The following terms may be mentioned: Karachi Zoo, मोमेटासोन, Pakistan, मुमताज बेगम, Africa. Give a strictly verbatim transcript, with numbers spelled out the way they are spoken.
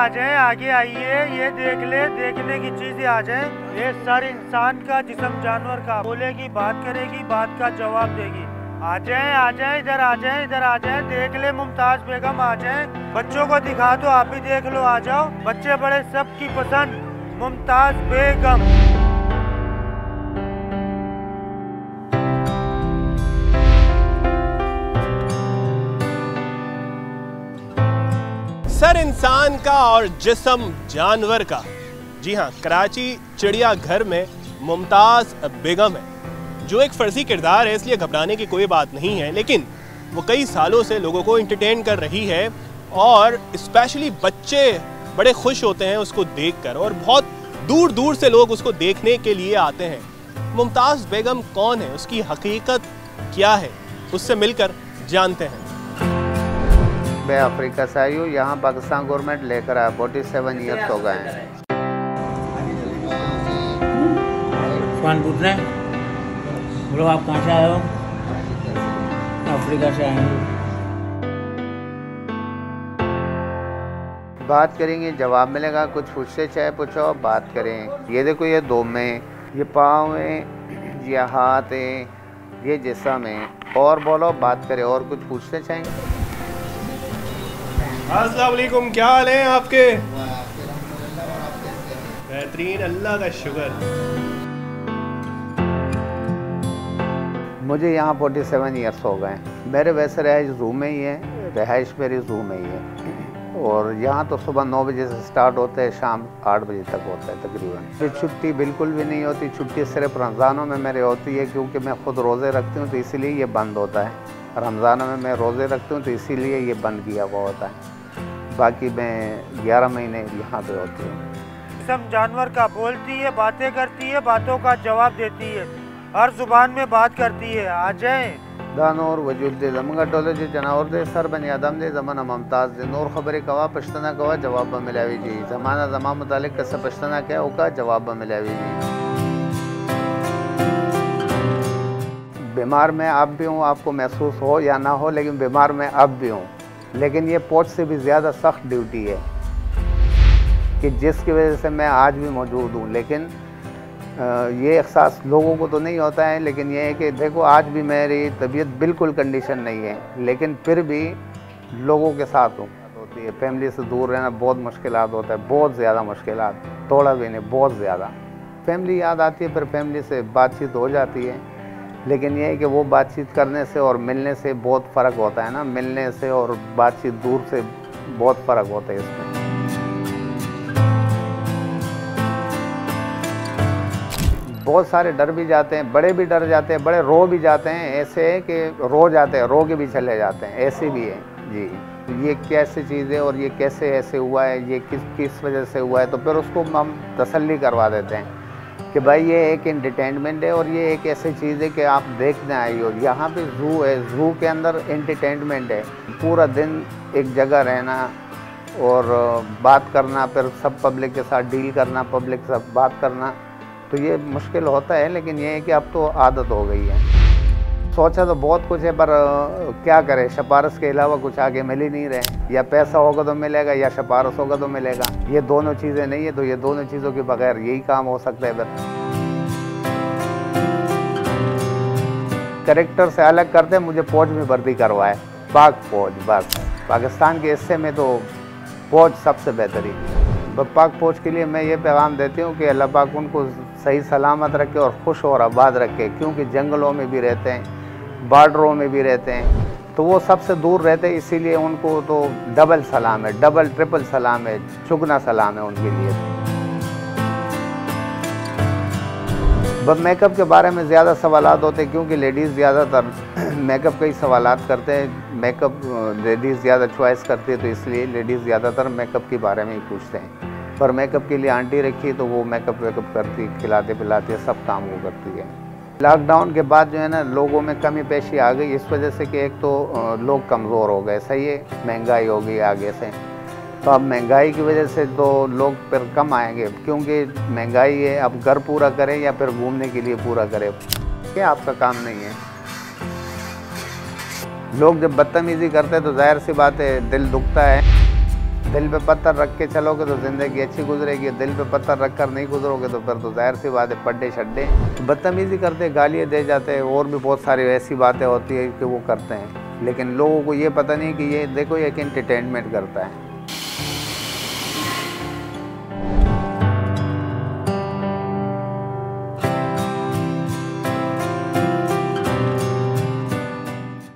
आ जाए, आगे आइए, ये देख ले, देखने की चीजें आ जाए। ये सर इंसान का, जिस्म जानवर का, बोलेगी, बात करेगी, बात का जवाब देगी। आ जाए आ जाए, इधर आ जाए, इधर आ जाए, देख ले मुमताज बेगम, आ जाए। बच्चों को दिखा दो, आप भी देख लो, आ जाओ। बच्चे बड़े सबकी पसंद मुमताज बेगम। सर इंसान का और जिस्म जानवर का। जी हाँ, कराची चिड़ियाघर में मुमताज बेगम है जो एक फर्जी किरदार है, इसलिए घबराने की कोई बात नहीं है। लेकिन वो कई सालों से लोगों को एंटरटेन कर रही है और स्पेशली बच्चे बड़े खुश होते हैं उसको देखकर, और बहुत दूर दूर से लोग उसको देखने के लिए आते हैं। मुमताज बेगम कौन है, उसकी हकीकत क्या है, उससे मिलकर जानते हैं। मैं अफ्रीका से आई हूँ, यहाँ पाकिस्तान गवर्नमेंट लेकर आया, फोर्टी सेवन ईयर्स हो गए हैं। बोलो आप कहाँ से आए हो? अफ्रीका से आए हैं। बात करेंगे, जवाब मिलेगा, कुछ पूछते चाहे पूछो, बात करें। ये देखो, ये दो में, ये पाँव है, ये हाथ है, ये जिस्म है, और बोलो, बात करें, और कुछ पूछते चाहेंगे। अस्सलाम वालेकुम, क्या हाल है आपके? बेहतरीन, अल्लाह का शुक्र। मुझे यहाँ फोर्टी सेवन ईयर्स हो गए। मेरे वैसे रहाइश जू में ही है, रहाइश मेरी जू में ही है। और यहाँ तो सुबह नौ बजे से स्टार्ट होता है, शाम आठ बजे तक होता है तकरीबन। फिर छुट्टी बिल्कुल भी नहीं होती, छुट्टी सिर्फ रमज़ानों में मेरे होती है, क्योंकि मैं खुद रोज़े रखती हूँ, तो इसीलिए ये बंद होता है। रमज़ानों में मैं रोज़े रखती हूँ, तो इसीलिए ये बंद किया हुआ होता है। बाकी मैं ग्यारह महीने यहाँ पे होती हूँ। सब जानवर का, बोलती है, बातें करती है, बातों का जवाब देती है, हर जुबान में बात करती है। आ जाए दानोर वजूद दे जमगा टोले जे जनावर दे सर बन आदम दे जमाना मुमताज दे नूर खबरे कवा पश्तना कवा जवाब मिलावी जी जमाना जमा मुतालिक कस पश्तना क्या होगा जवाब मिलावी जी। बीमार में अब भी हूँ, आपको महसूस हो या ना हो, लेकिन बीमार में अब भी हूँ। लेकिन ये पोस्ट से भी ज़्यादा सख्त ड्यूटी है कि जिसकी वजह से मैं आज भी मौजूद हूँ। लेकिन ये एहसास लोगों को तो नहीं होता है, लेकिन ये है कि देखो आज भी मेरी तबीयत बिल्कुल कंडीशन नहीं है, लेकिन फिर भी लोगों के साथ हूँ। होती है फैमिली से दूर रहना, बहुत मुश्किल होता है, बहुत ज़्यादा मुश्किल, थोड़ा भी नहीं, बहुत ज़्यादा। फैमिली याद आती है, फिर फैमिली से बातचीत हो जाती है, लेकिन यह है कि वो बातचीत करने से और मिलने से बहुत फ़र्क होता है ना, मिलने से और बातचीत दूर से बहुत फ़र्क होता है इसमें। बहुत सारे डर भी जाते हैं, बड़े भी डर जाते हैं, बड़े रो भी जाते हैं, ऐसे है कि रो जाते हैं, रो के भी चले जाते हैं, ऐसे भी है जी। ये कैसी चीज़ है और ये कैसे ऐसे हुआ है, ये किस किस वजह से हुआ है, तो फिर उसको हम तसल्ली करवा देते हैं कि भाई ये एक एंटरटेनमेंट है और ये एक ऐसी चीज़ है कि आप देखने आई हो। यहाँ पे ज़ू है, ज़ू के अंदर एंटरटेनमेंट है, पूरा दिन एक जगह रहना और बात करना, फिर सब पब्लिक के साथ डील करना, पब्लिक से बात करना, तो ये मुश्किल होता है। लेकिन ये है कि अब तो आदत हो गई है। सोचा तो बहुत कुछ है, पर क्या करें, सिफारिश के अलावा कुछ आगे मिल ही नहीं रहे। या पैसा होगा तो मिलेगा, या सिफारिश होगा तो मिलेगा, ये दोनों चीज़ें नहीं है, तो ये दोनों चीज़ों के बगैर यही काम हो सकता है। बस करेक्टर से अलग करते मुझे फौज में वर्दी करवाए, पाक फौज, बस पाकिस्तान के हिस्से में तो फौज सबसे बेहतरीन। पाक फौज के लिए मैं ये पैगाम देती हूँ कि अल्लाह पाक उनको सही सलामत रखे और खुश और आबाद रखे, क्योंकि जंगलों में भी रहते हैं, बॉर्डरों में भी रहते हैं, तो वो सबसे दूर रहते हैं, इसीलिए उनको तो डबल सलाम है, डबल ट्रिपल सलाम है, चुगना सलाम है उनके लिए। बस मेकअप के बारे में ज़्यादा सवालात होते हैं, क्योंकि लेडीज़ ज़्यादातर मेकअप का ही सवालात करते हैं, मेकअप लेडीज़ ज़्यादा चॉइस करती है, तो इसलिए लेडीज़ ज़्यादातर मेकअप के बारे में ही पूछते हैं। पर मेकअप के लिए आंटी रखी, तो वो मेकअप वेकअप करती, खिलाते पिलाते सब काम वो करती है। लॉकडाउन के बाद जो है ना, लोगों में कमी पेशी आ गई, इस वजह से कि एक तो लोग कमज़ोर हो गए, सही है, महंगाई हो गई आगे से, तो अब महंगाई की वजह से तो लोग फिर कम आएंगे, क्योंकि महंगाई है। अब घर पूरा करें या फिर घूमने के लिए पूरा करें, ये आपका काम नहीं है। लोग जब बदतमीजी करते हैं तो जाहिर सी बात है दिल दुखता है। दिल पे पत्थर रख के चलोगे तो ज़िंदगी अच्छी गुजरेगी, दिल पे पत्थर रख कर नहीं गुजरोगे तो फिर तो ज़ाहिर सी बात है पड्डे शड्डे बदतमीज़ी करते, गालियाँ दे जाते हैं और भी बहुत सारी ऐसी बातें होती है कि वो करते हैं। लेकिन लोगों को ये पता नहीं कि ये देखो ये एक एंटरटेनमेंट करता है।